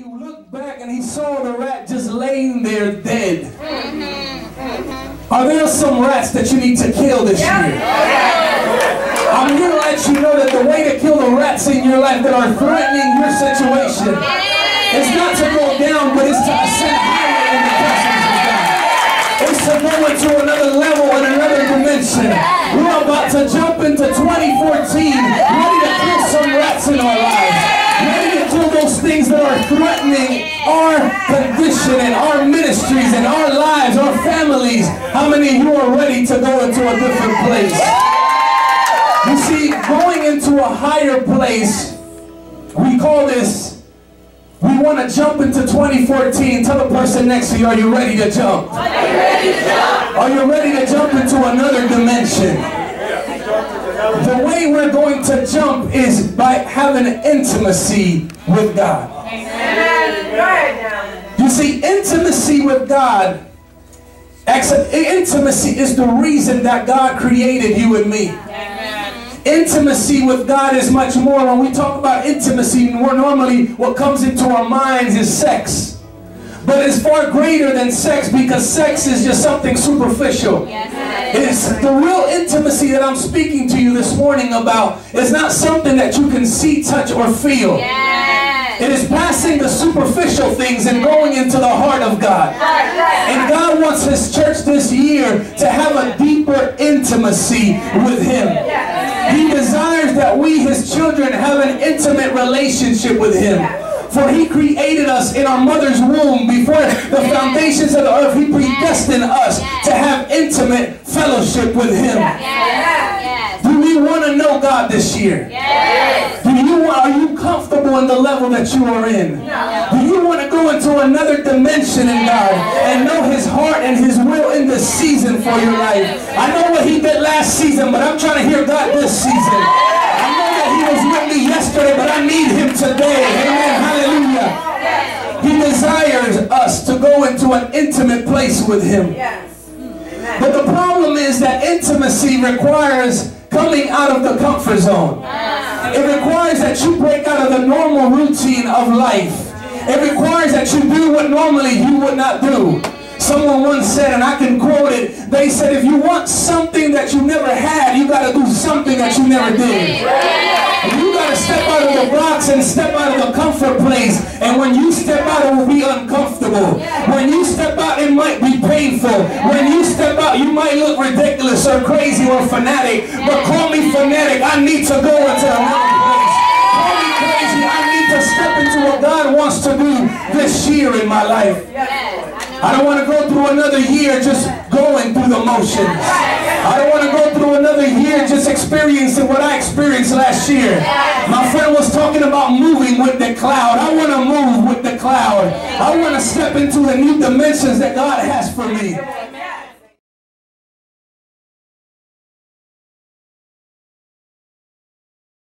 he looked back and he saw the rat just laying there dead. Are there some rats that you need to kill this year? I'm here to let you know that the way to kill the rats in your life that are threatening your situation is not to go down, but it's to ascend higher in the presence of God. It's to go into another level and another dimension. We're about to jump into 2014, ready to kill some rats in our lives. Ready to kill those things that are threatening our condition and our ministries and our lives, our families. How many of you are ready to go into a different place? You see, going into a higher place, we call this, we want to jump into 2014. Tell the person next to you, are you ready to jump? Are you ready to jump? Are you ready to jump into another dimension? The way we're going to jump is by having intimacy with God. You see, intimacy with God, intimacy is the reason that God created you and me. Intimacy with God is much more. When we talk about intimacy, more normally what comes into our minds is sex. But it's far greater than sex, because sex is just something superficial. It's the real intimacy that I'm speaking to you this morning about. It's not something that you can see, touch, or feel. It is passing the superficial things and going into the heart of God. And God wants His church this year to have a deeper intimacy with Him. He desires that we, His children, have an intimate relationship with Him. For He created us in our mother's womb. Before the foundations of the earth, He predestined us to have intimate fellowship with Him. Do we want to know God this year? Are you comfortable in the level that you are in? Do you want to go into another dimension in God and know His heart and His will in this season for your life? I know what He did last season, but I'm trying to hear God this season. I know that He was with me yesterday, but I need Him today. Amen. Hallelujah. He desires us to go into an intimate place with Him. But the problem is that intimacy requires coming out of the comfort zone. It requires that you break out of the normal routine of life. It requires that you do what normally you would not do. Someone once said, and I can quote it, they said, if you want something that you never had, you got to do something that you never did. You got to step out of the box and step out of the comfort place. And when you step out, it will be uncomfortable. When you step out, it might be painful. When you step out, you might look ridiculous or crazy or fanatic. But call me fanatic. I need to go into another place. Call me crazy. I need to step into what God wants to do this year in my life. I don't want to go through another year just going through the motions. I don't want to go through another year just experiencing what I experienced last year. My friend was talking about moving with the cloud. I want to move with the cloud. I want to step into the new dimensions that God has for me.